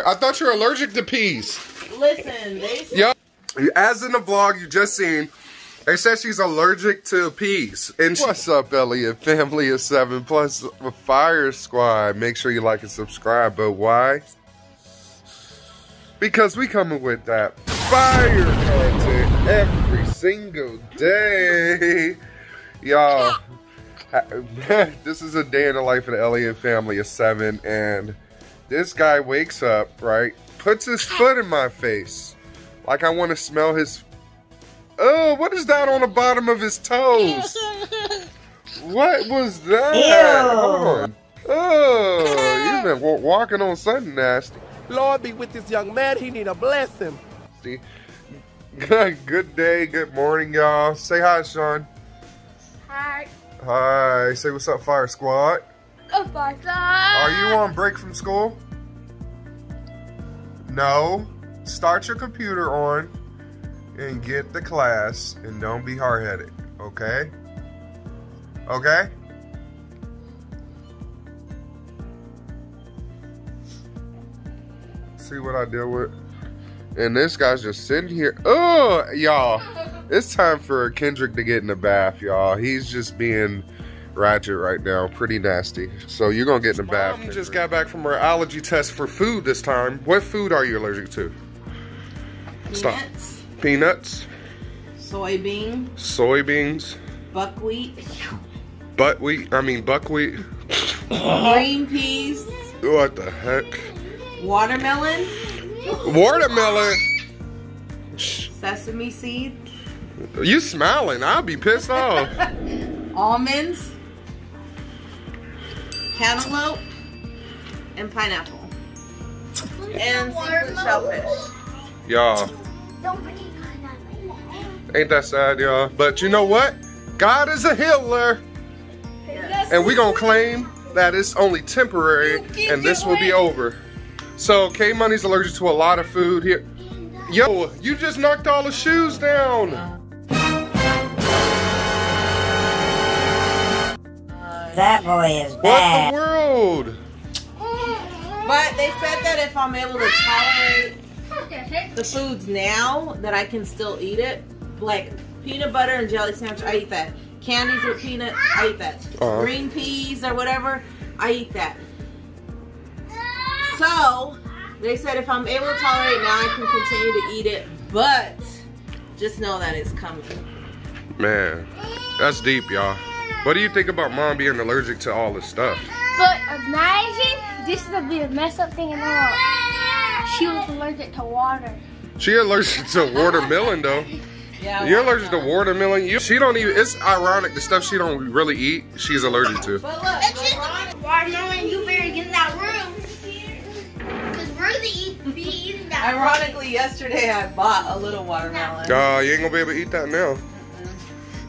I thought you were allergic to peas. Listen, they said... Yep. As in the vlog you just seen, they said she's allergic to peas. And what's up, Elliott? Family of 7 plus Fire Squad. Make sure you like and subscribe. But why? Because we coming with that fire content every single day. Y'all, this is a day in the life of the Elliott family of 7. And this guy wakes up, right? Puts his foot in my face. Like I want to smell his... Oh, what is that on the bottom of his toes? What was that? Ew. Oh, you've been walking on something nasty. Lord be with this young man. He need a blessing. See? Good day, good morning, y'all. Say hi, Sean. Hi. Hi. Say what's up, Fire Squad. Oh, Fire Squad. Are you on break from school? No. Start your computer on and get the class and don't be hard-headed, okay? Okay? See what I deal with? And this guy's just sitting here. Oh, y'all. It's time for Kendrick to get in the bath, y'all. He's just being ratchet right now. Pretty nasty. So you're going to get in the bath. Mom just got back from her allergy test for food this time. What food are you allergic to? Stop. Peanuts. Soybeans. Soybeans. Buckwheat. Green peas. What the heck? Watermelon. Watermelon. Sesame seed. You smiling. I'll be pissed off. Almonds. Cantaloupe. And pineapple. And seafood shellfish. Y'all. Ain't that sad, y'all? But you know what? God is a healer. Yes. And we gonna claim that it's only temporary and this will be over. So K-Money's allergic to a lot of food here. Yo, you just knocked all the shoes down. That boy is bad. What the world? But they said that if I'm able to tolerate the foods now that I can still eat it, like peanut butter and jelly sandwich, I eat that. Candies with peanut, I eat that. Green peas or whatever, I eat that. So they said if I'm able to tolerate it now, I can continue to eat it, but just know that it's coming. Man, that's deep, y'all. What do you think about mom being allergic to all this stuff? But imagine this is the biggest mess up thing in the world. She was allergic to water. She allergic to watermelon though. Yeah, you're allergic to watermelon. She don't even. It's ironic the stuff she don't really eat. She's allergic to. But look, watermelon. You better get in that room because we're gonna be eating that. Ironically, yesterday I bought a little watermelon. You ain't gonna be able to eat that now.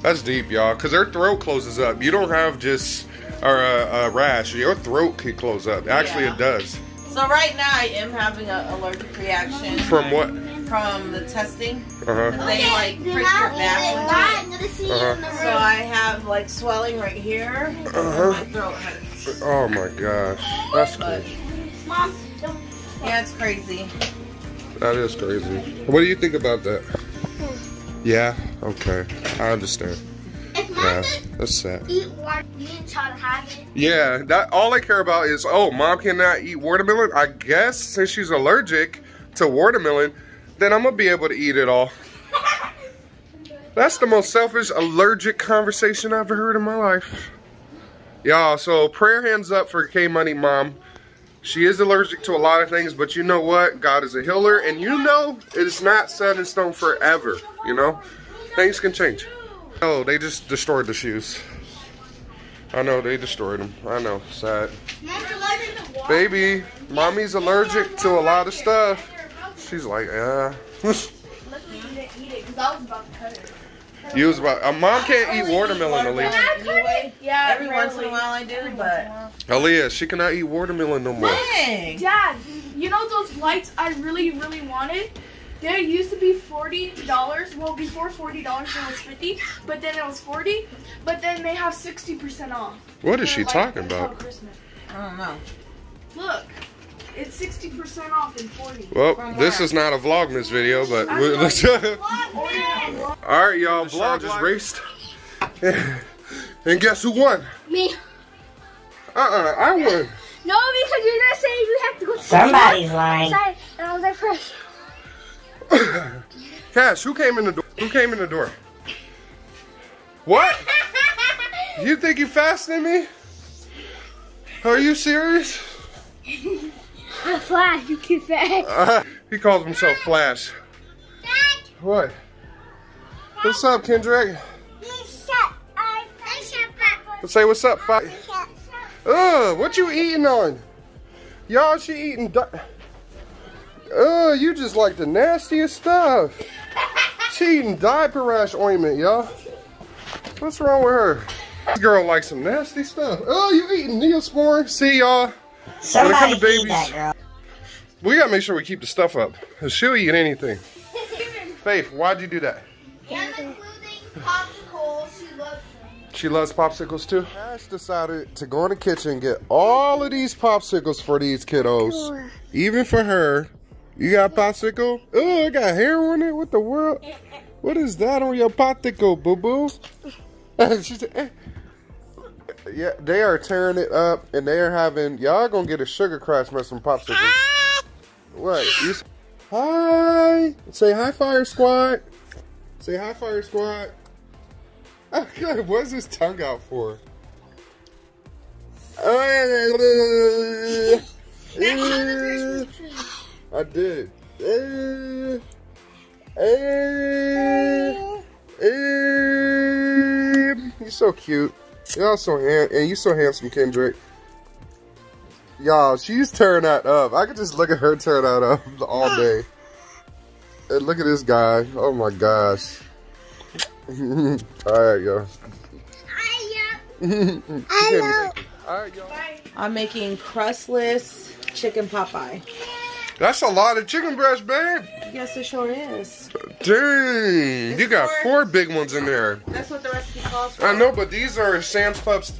That's deep, y'all. Cause her throat closes up. You don't have just a rash. Your throat can close up. Actually, yeah. It does. So right now I am having an allergic reaction. From what? From the testing. They like prick your back. So I have like swelling right here. And my throat hurts. Oh my gosh, that's crazy. Mom, don't. Yeah, it's crazy. That is crazy. What do you think about that? Yeah. Okay, I understand. Yeah, that's sad. Eat water, you and child have it. Yeah, that all I care about is, oh, mom cannot eat watermelon. I guess since she's allergic to watermelon, then I'm gonna be able to eat it all. That's the most selfish allergic conversation I've ever heard in my life. Y'all, so prayer hands up for K-Money mom. She is allergic to a lot of things, but you know what? God is a healer, and you know it's not set in stone forever, you know? Things can change. Oh, they just destroyed the shoes. I know, they destroyed them. I know, sad. Baby, mommy's allergic to a lot of stuff. She's like, yeah. You was about, mom can't eat watermelon, Aliyah. Yeah, every once in a while I do, but. Aliyah, she cannot eat watermelon no more. Dang. Dad, you know those lights I really, really wanted? There used to be $40, well before $40 it was 50, but then it was 40, but then they have 60% off. What is she talking about? I don't know. Look. It's 60% off in 40. Well, this is not a Vlogmas video, but all right, y'all. Vlog just raced, and guess who won? Me. I won. No, because you're not saying you have to go. Somebody's lying. And I was like, first. Cash, who came in the door? Who came in the door? What? You think you faster than me? Are you serious? I'm Flash, you kid Flash. He calls himself Flash. Dad. What? Dad. What's up, Kendrick? Let's say what's up, Fight. Ugh, what you eating on? Y'all, she eating you just like the nastiest stuff. She eating diaper rash ointment, y'all. What's wrong with her? This girl likes some nasty stuff. Oh, you eating Neosporin? See, y'all. When it comes to babies, we gotta make sure we keep the stuff up. She'll eat anything. Faith, why'd you do that? Yeah, I'm including popsicles. She loves them. She loves popsicles too? Ash decided to go in the kitchen and get all of these popsicles for these kiddos. Even for her. You got a popsicle? Oh, I got hair on it. What the world? What is that on your popsicle, boo-boo? She said, eh. Yeah, they are tearing it up, and they are having, y'all gonna get a sugar crash mess from popsicles. Hi. What? You say, hi. Say hi, Fire Squad. Say hi, Fire Squad. Oh, God, what's his tongue out for? I did. You're so cute. Y'all so handsome, and you so handsome, Kendrick. Y'all, she's tearing that up. I could just look at her tear that up all day. And look at this guy. Oh my gosh. All right, y'all. All right, y'all. I'm making crustless chicken Popeye. That's a lot of chicken breast, babe. Yes, it sure is. Dang, you got four big ones in there. That's what the recipe calls for. I know, but these are Sam's Club's.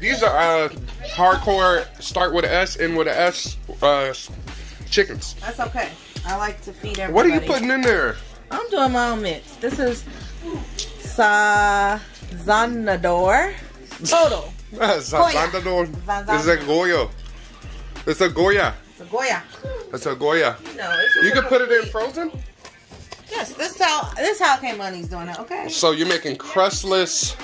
These are hardcore, start with an S, end with an S, chickens. That's okay. I like to feed everybody. What are you putting in there? I'm doing my own mix. This is Zanador. Total. Zanador. It's a Goya. It's a Goya. It's a Goya. That's a Goya. No, it's you can put it in frozen? Yes, this is how K-Money's doing it, okay? So you're making crustless.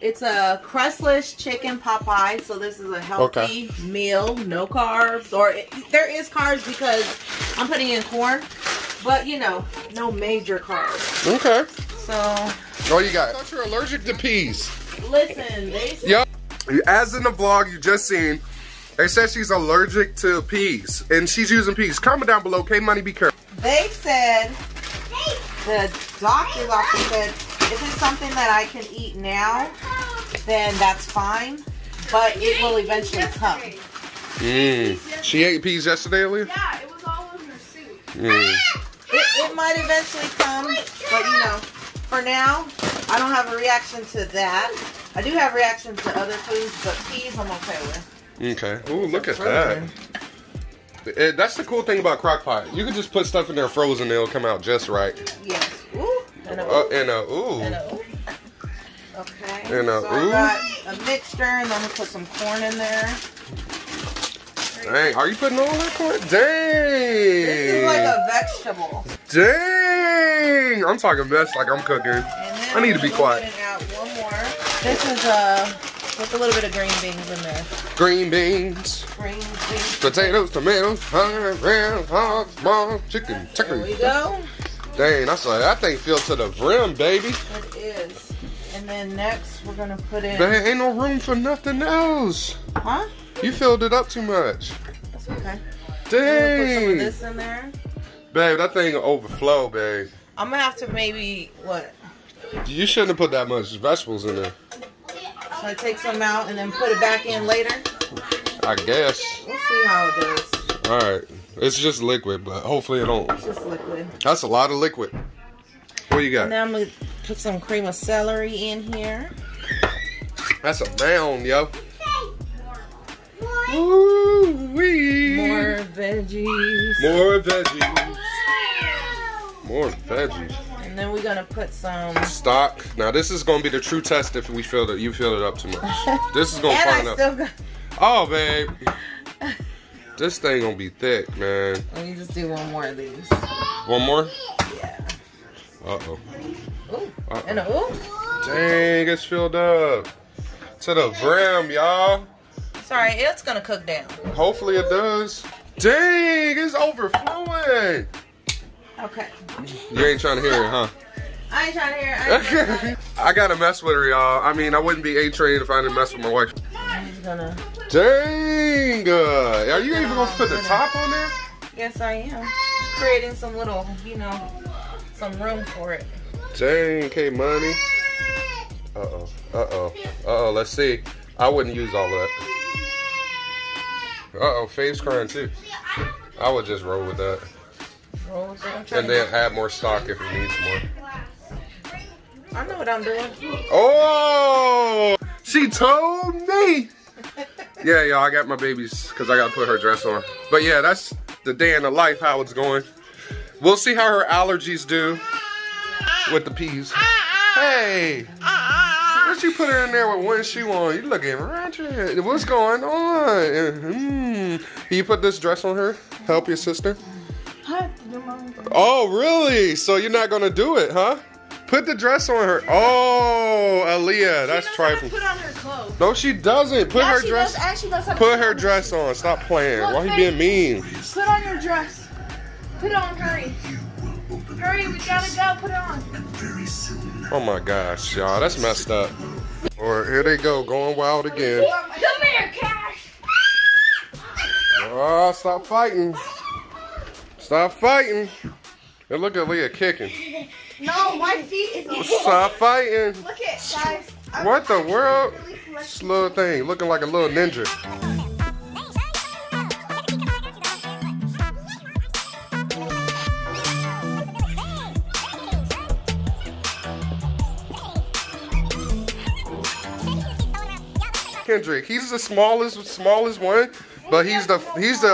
It's a crustless chicken Popeye, so this is a healthy meal, no carbs. Or there is carbs because I'm putting in corn, but you know, no major carbs. Okay. So. Oh, you got it. I thought you're allergic to peas. Listen, they said. Yep. As in the vlog you just seen, they said she's allergic to peas, and she's using peas. Comment down below, K-Money, be careful. They said, the doctor's office said, if it's something that I can eat now, then that's fine, but it will eventually come. Mm. She ate peas yesterday, Elliott? Yeah, it was all in her soup. Mm. It might eventually come, but you know, for now, I don't have a reaction to that. I do have reactions to other foods, but peas I'm okay with. Okay. Ooh, look at that. That's the cool thing about crock pot. You can just put stuff in there frozen, it'll come out just right. Yes. Ooh. And a ooh. Okay. And a so ooh. I got a mixture, and I'm gonna put some corn in there. Dang, are you putting all that corn? Dang. This is like a vegetable. Dang. I'm talking best like I'm cooking. I need to be quiet. Out one more. This is a. With a little bit of green beans in there. Green beans. Green beans. Potatoes, tomatoes, honey, ram, hogs, mom, chicken, chicken. There we go. Dang, that's like, that thing filled to the brim, baby. It is. And then next, we're gonna put in. There ain't no room for nothing else. Huh? You filled it up too much. That's okay. Dang. Put some of this in there. Babe, that thing will overflow, babe. I'm gonna have to maybe, what? You shouldn't have put that much vegetables in there. So I take some out and then put it back in later? I guess. We'll see how it does. Alright. It's just liquid, but hopefully it don't. It's just liquid. That's a lot of liquid. What you got? And now I'm going to put some cream of celery in here. That's a mound, yo. Woo-wee. More veggies. More veggies. More veggies. And then we're gonna put some stock. Now this is gonna be the true test if we filled it. You filled it up too much. This is gonna find out. Oh babe, this thing gonna be thick, man. Let me just do one more of these. One more? Yeah. Uh oh. Ooh. Uh-oh. And a ooh. Dang, it's filled up to the brim, y'all. Sorry, it's gonna cook down. Hopefully it does. Dang, it's overflowing. Okay. You ain't trying to hear it, huh? I ain't trying to hear it. I gotta mess with her, y'all. I mean, I wouldn't be A-trained if I didn't mess with my wife. I'm just gonna... Dang! Are you even gonna put the top on there? Yes, I am. Creating some little, you know, some room for it. Dang, K-Money. Uh-oh. Uh-oh. Uh-oh, let's see. I wouldn't use all that. Uh-oh, Fave's crying too. I would just roll with that. And then add more stock if it needs more. I know what I'm doing. Oh! She told me! Yeah, y'all, I got my babies because I got to put her dress on. But yeah, that's the day in the life, how it's going. We'll see how her allergies do with the peas. Hey! Why'd you put her in there with one shoe on? You looking ratchet. What's going on? Can you put this dress on her? Help your sister? Oh, really? So you're not gonna do it, huh? Put the dress on her. Oh, Aaliyah, that's trifling. Put on her clothes. No, she doesn't. Put her dress. Put her dress on. Stop playing. Why are you being mean? Put on your dress. Put it on. Hurry. Hurry. We gotta go. Put it on. Oh my gosh, y'all, that's messed up. Or here they go, going wild again. Come here, Cash. Oh, stop fighting. Stop fighting. And look at Leah kicking. No, my feet is... Stop fighting. Look at guys. What the world? This little thing looking like a little ninja. Kendrick, he's the smallest one, but he's the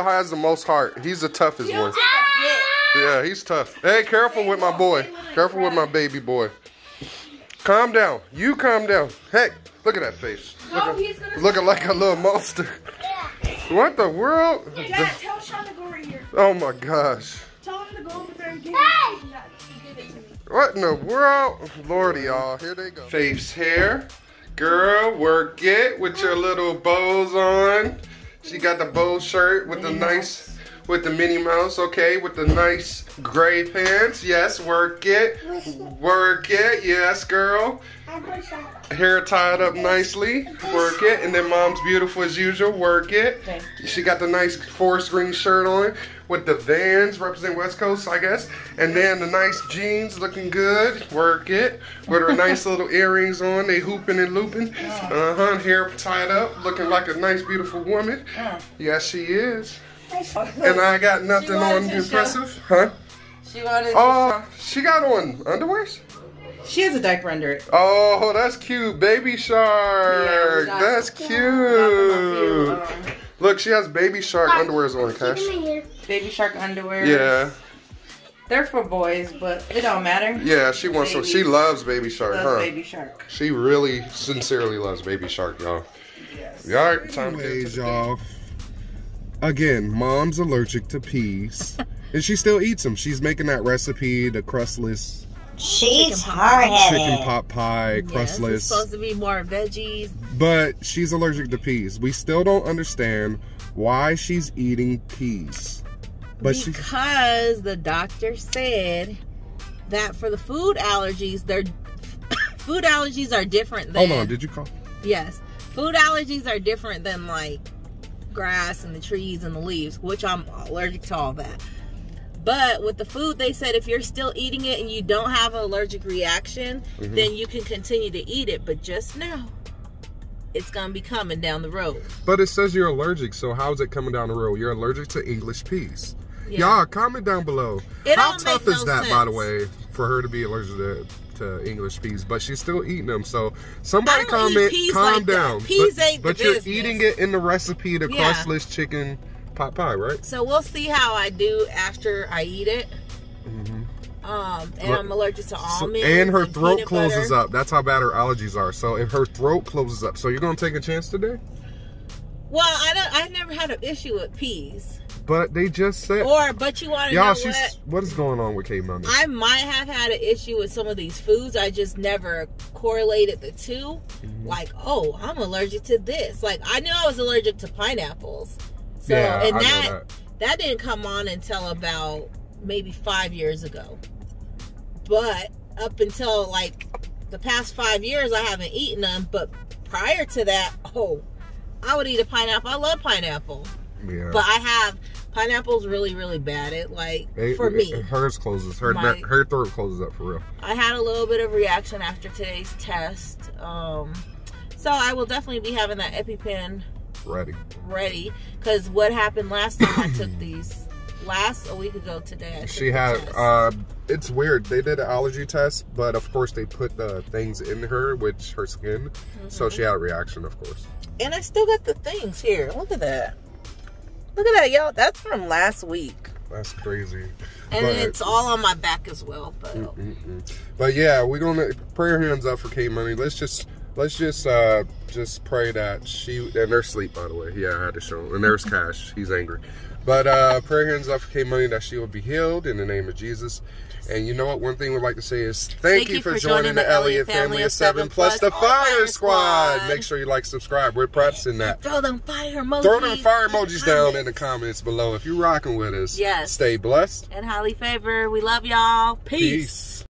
has the most heart. He's the toughest one. Yeah, he's tough. Hey, careful with my boy. Careful with my baby boy. Calm down. You calm down. Hey, look at that face. Looking like a little monster. What the world? Dad, tell Sean to go over here. Oh my gosh. Tell him to go over there and get it. What in the world? Lordy, y'all. Here they go. Faith's hair. Girl, work it with your little bows on. She got the bow shirt with the nice... With the Minnie Mouse, okay, with the nice gray pants. Yes, work it. Work it. Yes, girl. Hair tied up nicely. Work it. And then mom's beautiful as usual. Work it. She got the nice forest green shirt on with the Vans, represent West Coast, I guess. And then the nice jeans looking good. Work it. With her nice little earrings on. They hooping and looping. Uh-huh. Hair tied up. Looking like a nice, beautiful woman. Yes, she is. And I got nothing on impressive, huh? She wanted. Oh, she got on underwears. She has a diaper under it. Oh, that's cute, Baby Shark. Yeah, that's cute. Look, she has Baby Shark underwears on, Cash. Baby Shark underwear. Yeah. They're for boys, but it don't matter. Yeah, she wants. Baby, she loves Baby Shark, huh? Baby Shark. She really, sincerely loves Baby Shark, y'all. Yes. All right, time to get y'all. Again, mom's allergic to peas, and she still eats them. She's making that recipe, the crustless. She's hard-headed. Chicken pot pie, crustless. Yeah, it's supposed to be more veggies. But she's allergic to peas. We still don't understand why she's eating peas. But because the doctor said that for the food allergies, their food allergies are different than... Hold on, did you call? Yes. Food allergies are different than, like, grass and the trees and the leaves, which I'm allergic to all that. But with the food, they said if you're still eating it and you don't have an allergic reaction, then you can continue to eat it. But just now, it's gonna be coming down the road. But it says you're allergic, so how is it coming down the road? You're allergic to English peas. Y'all, comment down below. How tough is that, by the way, for her to be allergic to to English peas, but she's still eating them. So somebody comment, calm like down. Peas ain't the business. But you're eating it in the recipe, the crossless chicken pot pie, right? So we'll see how I do after I eat it. And I'm allergic to almonds. And her throat closes up. That's how bad her allergies are. So if her throat closes up, so you're gonna take a chance today? Well, I never had an issue with peas. But they just said. But you want to know what is going on with K-Money? I might have had an issue with some of these foods. I just never correlated the two. Like, oh, I'm allergic to this. Like, I knew I was allergic to pineapples. So, yeah, and that didn't come on until about maybe 5 years ago. But up until like the past 5 years, I haven't eaten them. But prior to that, I would eat a pineapple. I love pineapple. Yeah. But I have pineapple's really bad. For me. Hers closes. Her throat closes up for real. I had a little bit of reaction after today's test. So I will definitely be having that EpiPen ready. Because what happened last time I took these a week ago today. She had it's weird, they did an allergy test, but of course they put the things in her, which her skin, so she had a reaction, of course. And I still got the things here. Look at that. Look at that, y'all. That's from last week. That's crazy. And it's all on my back as well. But but yeah, we're gonna pray our hands up for K-Money. Let's just pray that she and her sleep, by the way. Yeah, I had to show him. And there's Cash. He's angry. But prayer hands up for K-Money that she will be healed in the name of Jesus. And you know what? One thing we'd like to say is thank you for joining the Elliott family of 7 Plus the Fire Squad. Make sure you like, subscribe. We're practicing that. Throw them fire emojis. Throw them fire emojis down in the comments below. If you're rocking with us, stay blessed. And highly favored. We love y'all. Peace.